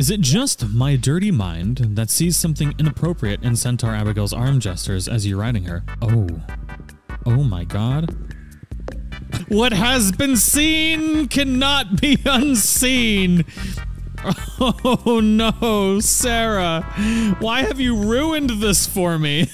Is it just my dirty mind that sees something inappropriate in Centaur Abigail's arm gestures as you riding her? Oh. Oh my god. What has been seen cannot be unseen. Oh no, Sarah. Why have you ruined this for me?